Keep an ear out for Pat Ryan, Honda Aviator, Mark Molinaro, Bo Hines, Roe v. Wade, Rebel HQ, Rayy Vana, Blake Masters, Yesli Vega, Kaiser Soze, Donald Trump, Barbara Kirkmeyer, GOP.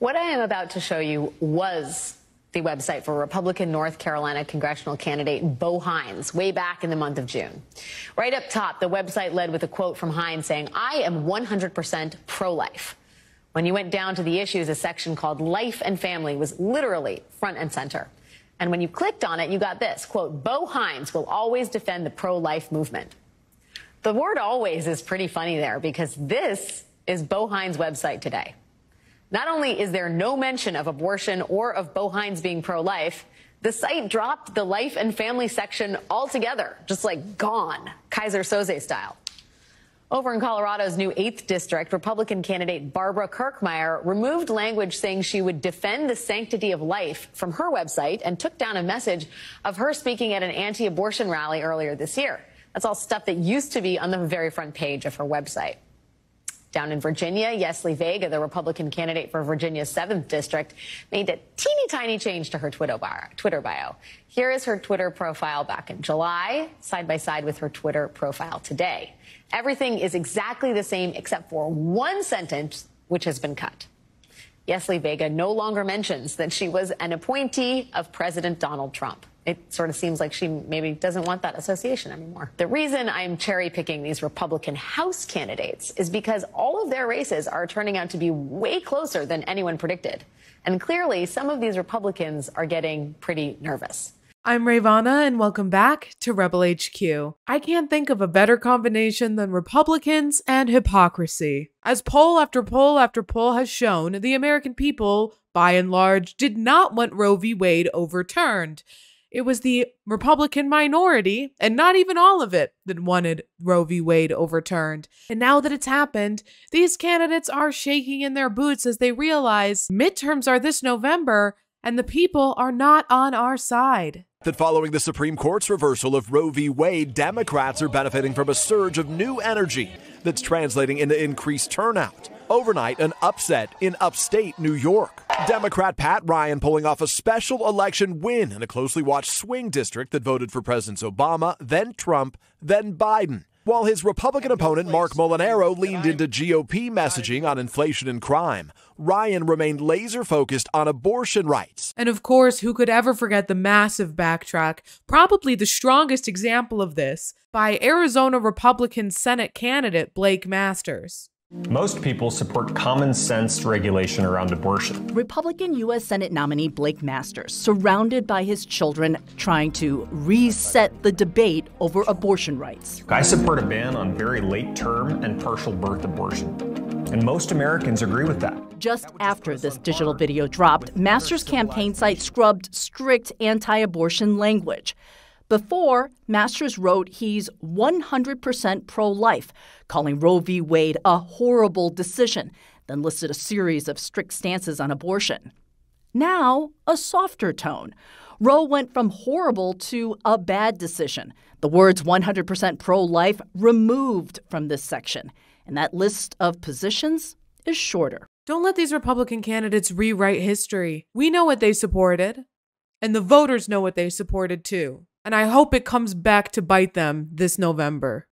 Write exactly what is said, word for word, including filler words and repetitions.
What I am about to show you was the website for Republican North Carolina congressional candidate Bo Hines way back in the month of June. Right up top, the website led with a quote from Hines saying, "I am one hundred percent pro-life." When you went down to the issues, a section called Life and Family was literally front and center. And when you clicked on it, you got this, quote, "Bo Hines will always defend the pro-life movement." The word always is pretty funny there because this is Bo Hines' website today. Not only is there no mention of abortion or of Bo Hines being pro-life, the site dropped the life and family section altogether, just like gone, Kaiser Soze style. Over in Colorado's new eighth District, Republican candidate Barbara Kirkmeyer removed language saying she would defend the sanctity of life from her website and took down a message of her speaking at an anti-abortion rally earlier this year. That's all stuff that used to be on the very front page of her website. Down in Virginia, Yesli Vega, the Republican candidate for Virginia's seventh district, made a teeny tiny change to her Twitter bio. Here is her Twitter profile back in July, side by side with her Twitter profile today. Everything is exactly the same except for one sentence, which has been cut. Yesli Vega no longer mentions that she was an appointee of President Donald Trump. It sort of seems like she maybe doesn't want that association anymore. The reason I'm cherry-picking these Republican House candidates is because all of their races are turning out to be way closer than anyone predicted. And clearly, some of these Republicans are getting pretty nervous. I'm Rayy Vana, and welcome back to Rebel H Q. I can't think of a better combination than Republicans and hypocrisy. As poll after poll after poll has shown, the American people, by and large, did not want Roe v. Wade overturned. It was the Republican minority, and not even all of it, that wanted Roe v. Wade overturned. And now that it's happened, these candidates are shaking in their boots as they realize midterms are this November, and the people are not on our side. That following the Supreme Court's reversal of Roe v. Wade, Democrats are benefiting from a surge of new energy that's translating into increased turnout. Overnight, an upset in upstate New York. Democrat Pat Ryan pulling off a special election win in a closely watched swing district that voted for Presidents Obama, then Trump, then Biden, while his Republican opponent Mark Molinaro leaned into G O P messaging on inflation and crime. Ryan remained laser-focused on abortion rights. And of course, who could ever forget the massive backtrack, probably the strongest example of this, by Arizona Republican Senate candidate Blake Masters. Most people support common sense regulation around abortion. Republican U S Senate nominee Blake Masters, surrounded by his children, trying to reset the debate over abortion rights. I support a ban on very late term and partial birth abortion. And most Americans agree with that. Just after this digital video dropped, Masters' campaign site scrubbed strict anti-abortion language. Before, Masters wrote he's one hundred percent pro-life, calling Roe v. Wade a horrible decision, then listed a series of strict stances on abortion. Now, a softer tone. Roe went from horrible to a bad decision. The words one hundred percent pro-life removed from this section. And that list of positions is shorter. Don't let these Republican candidates rewrite history. We know what they supported, and the voters know what they supported too. And I hope it comes back to bite them this November.